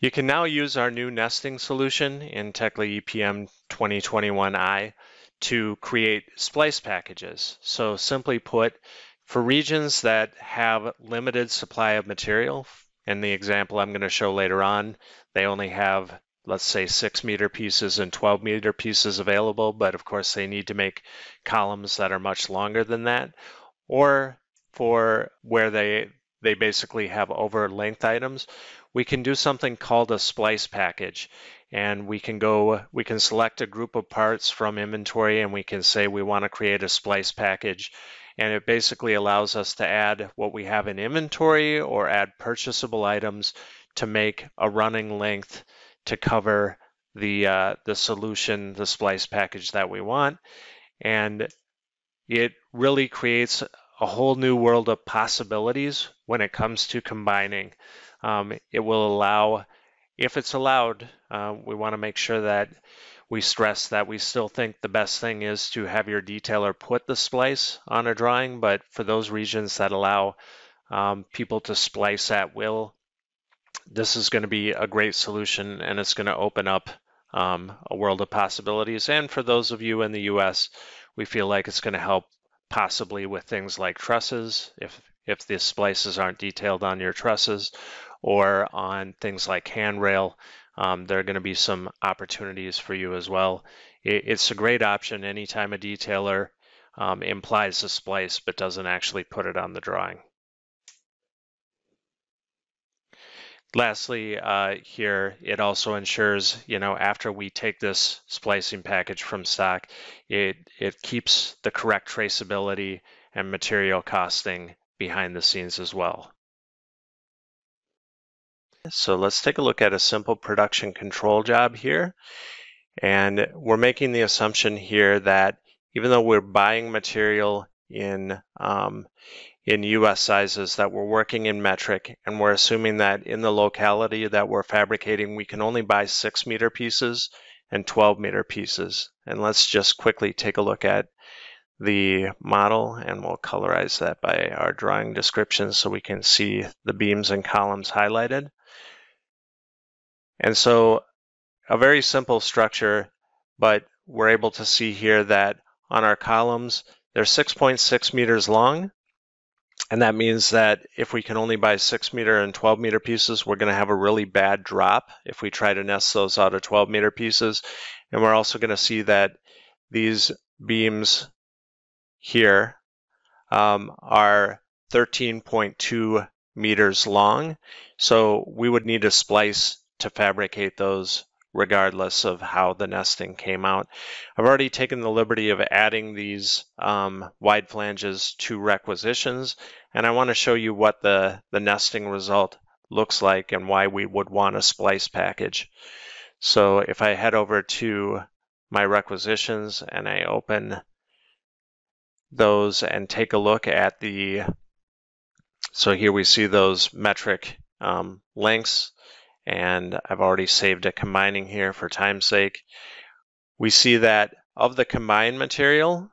You can now use our new nesting solution in Tekla EPM 2021i to create splice packages. So simply put, for regions that have limited supply of material, in the example I'm going to show later on, they only have, let's say, 6-meter pieces and 12-meter pieces available, but of course they need to make columns that are much longer than that, or for where they basically have over length items, we can do something called a splice package. And we can select a group of parts from inventory, and we can say we want to create a splice package. And it basically allows us to add what we have in inventory or add purchasable items to make a running length to cover the solution, the splice package that we want. And it really creates a whole new world of possibilities when it comes to combining. It will allow, if it's allowed, we want to make sure that we stress that we still think the best thing is to have your detailer put the splice on a drawing, but for those regions that allow people to splice at will, this is going to be a great solution, and it's going to open up a world of possibilities. And for those of you in the US, we feel like it's going to help possibly with things like trusses, if the splices aren't detailed on your trusses, or on things like handrail. There are going to be some opportunities for you as well. It's a great option anytime a detailer implies a splice but doesn't actually put it on the drawing. Lastly, here, it also ensures, you know, after we take this splicing package from stock, it keeps the correct traceability and material costing behind the scenes as well. So let's take a look at a simple production control job here. And we're making the assumption here that even though we're buying material in US sizes, that we're working in metric, and we're assuming that in the locality that we're fabricating, we can only buy 6-meter pieces and 12-meter pieces. And let's just quickly take a look at the model, and we'll colorize that by our drawing description so we can see the beams and columns highlighted. And so a very simple structure, but we're able to see here that on our columns, they're 6.6 meters long. And that means that if we can only buy 6-meter and 12-meter pieces, we're going to have a really bad drop if we try to nest those out of 12-meter pieces. And we're also going to see that these beams here are 13.2 meters long. So we would need a splice to fabricate those regardless of how the nesting came out. I've already taken the liberty of adding these wide flanges to requisitions, and I want to show you what the nesting result looks like and why we would want a splice package. So if I head over to my requisitions and I open those and take a look at the, so here we see those metric lengths, and I've already saved a combining here for time's sake. We see that of the combined material,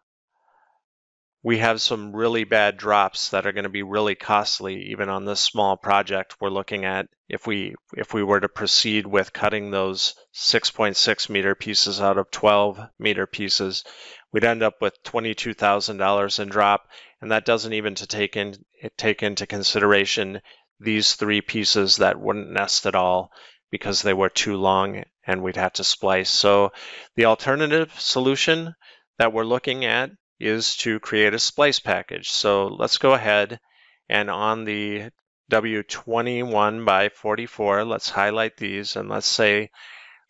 we have some really bad drops that are going to be really costly. Even on this small project we're looking at, if we were to proceed with cutting those 6.6 meter pieces out of 12 meter pieces, we'd end up with $22,000 in drop, and that doesn't even take into consideration these three pieces that wouldn't nest at all because they were too long and we'd have to splice. So the alternative solution that we're looking at is to create a splice package. So let's go ahead and on the W21x44, let's highlight these, and let's say,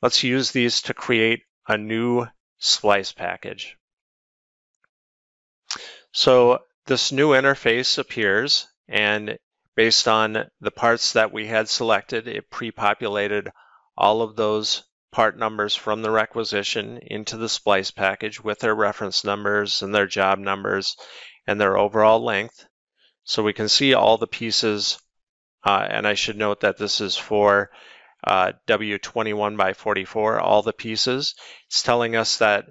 let's use these to create a new splice package. So this new interface appears, and based on the parts that we had selected, it pre-populated all of those part numbers from the requisition into the splice package with their reference numbers and their job numbers and their overall length. So we can see all the pieces, and I should note that this is for W21x44, all the pieces. It's telling us that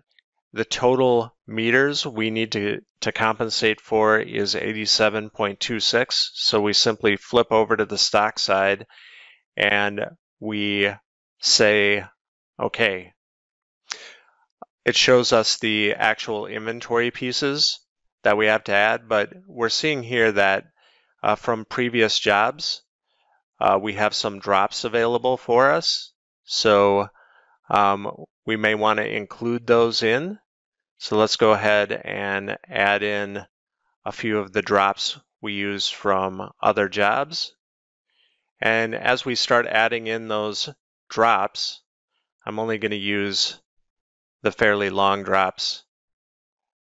the total meters we need to compensate for is 87.26. So we simply flip over to the stock side, and we say OK. It shows us the actual inventory pieces that we have to add, but we're seeing here that from previous jobs, we have some drops available for us. So we may want to include those in. So let's go ahead and add in a few of the drops we use from other jobs. And as we start adding in those drops, I'm only going to use the fairly long drops,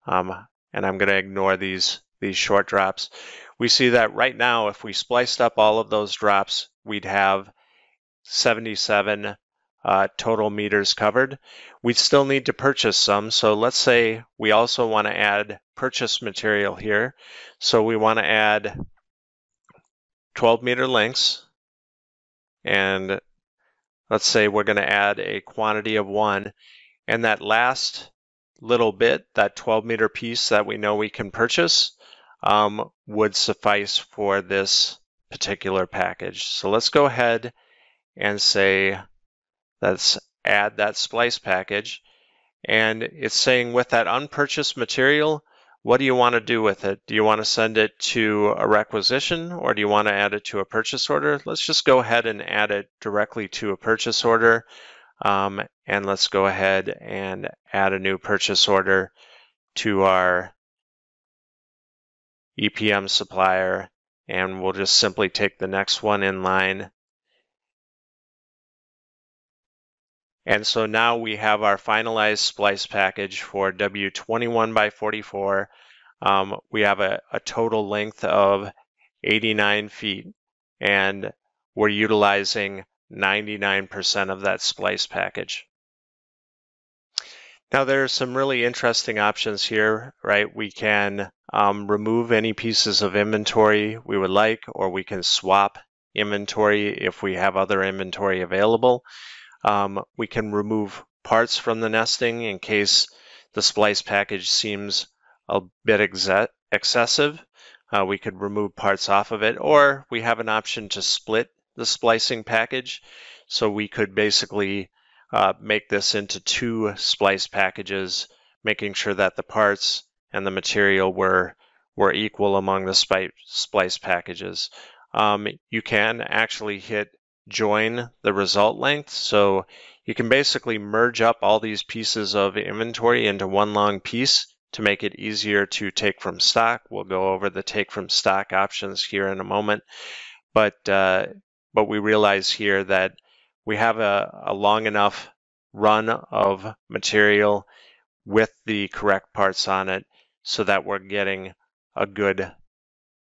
and I'm going to ignore these short drops. We see that right now, if we spliced up all of those drops, we'd have 77 total meters covered. We'd still need to purchase some, so let's say we also want to add purchase material here. So we want to add 12-meter lengths, and let's say we're going to add a quantity of 1, and that last little bit, that 12-meter piece that we know we can purchase, would suffice for this particular package. So let's go ahead and say let's add that splice package. And it's saying with that unpurchased material, what do you want to do with it? Do you want to send it to a requisition, or do you want to add it to a purchase order? Let's just go ahead and add it directly to a purchase order. And let's go ahead and add a new purchase order to our EPM supplier. And we'll just simply take the next one in line. And so now we have our finalized splice package for W21x44. We have a total length of 89 feet, and we're utilizing 99% of that splice package. Now there are some really interesting options here, right? We can remove any pieces of inventory we would like, or we can swap inventory if we have other inventory available. We can remove parts from the nesting in case the splice package seems a bit excessive. We could remove parts off of it, or we have an option to split the splicing package. So we could basically make this into 2 splice packages, making sure that the parts and the material were equal among the splice packages. You can actually hit join the result length, so you can basically merge up all these pieces of inventory into one long piece to make it easier to take from stock. We'll go over the take from stock options here in a moment, but we realize here that we have a long enough run of material with the correct parts on it so that we're getting a good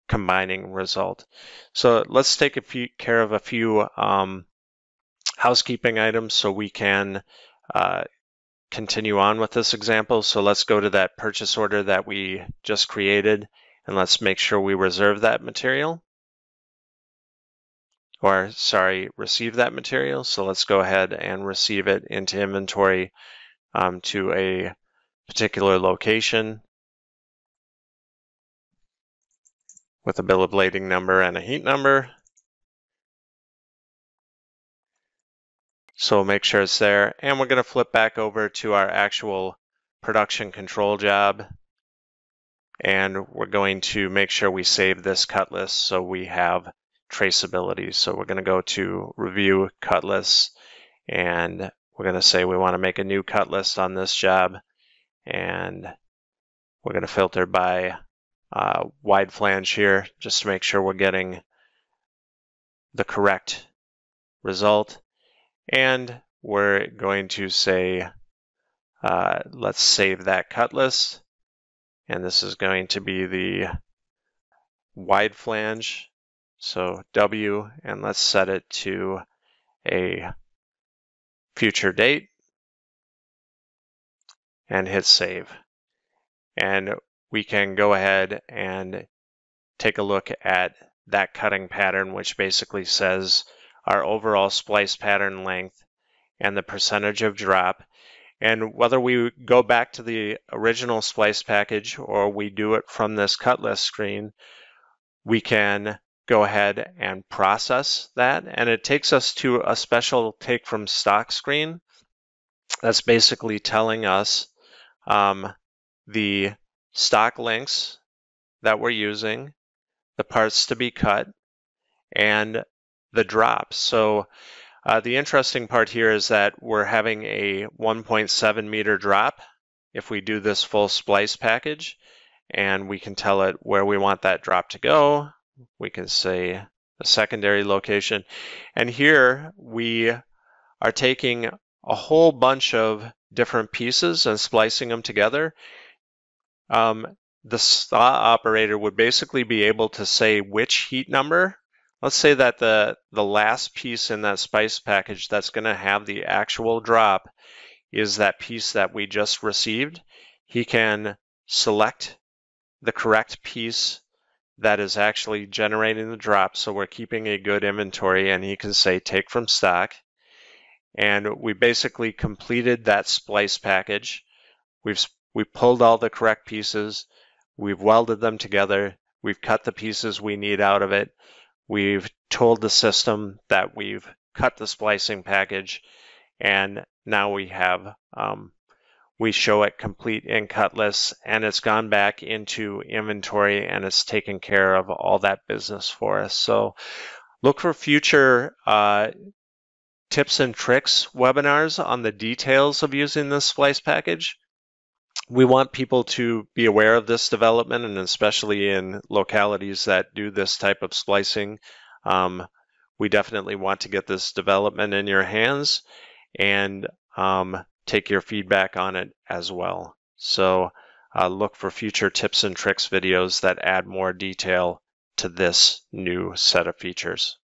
combining result. So let's take care of a few housekeeping items so we can continue on with this example. So let's go to that purchase order that we just created, and let's make sure we reserve that material, or sorry, receive that material. So let's go ahead and receive it into inventory to a particular location with a bill of lading number and a heat number. So we'll make sure it's there. And we're going to flip back over to our actual production control job. And we're going to make sure we save this cut list so we have traceability. So we're going to go to review cut lists, and we're going to say we want to make a new cut list on this job. And we're going to filter by wide flange here just to make sure we're getting the correct result. And we're going to say let's save that cut list, and this is going to be the wide flange, so W, and let's set it to a future date and hit save. And we can go ahead and take a look at that cutting pattern, which basically says our overall splice pattern length and the percentage of drop. And whether we go back to the original splice package or we do it from this cut list screen, we can go ahead and process that. And it takes us to a special take from stock screen that's basically telling us the stock links that we're using, the parts to be cut, and the drops. So the interesting part here is that we're having a 1.7 meter drop if we do this full splice package, and we can tell it where we want that drop to go. We can say the secondary location. And here we are taking a whole bunch of different pieces and splicing them together. The saw operator would basically be able to say which heat number. Let's say that the last piece in that splice package that's going to have the actual drop is that piece that we just received. He can select the correct piece that is actually generating the drop, so we're keeping a good inventory, and he can say take from stock. And we basically completed that splice package. We pulled all the correct pieces, we've welded them together, we've cut the pieces we need out of it, we've told the system that we've cut the splicing package, and now we have, we show it complete in cut lists, and it's gone back into inventory and it's taken care of all that business for us. So look for future tips and tricks webinars on the details of using this splice package. We want people to be aware of this development, and especially in localities that do this type of splicing. We definitely want to get this development in your hands and take your feedback on it as well. So look for future tips and tricks videos that add more detail to this new set of features.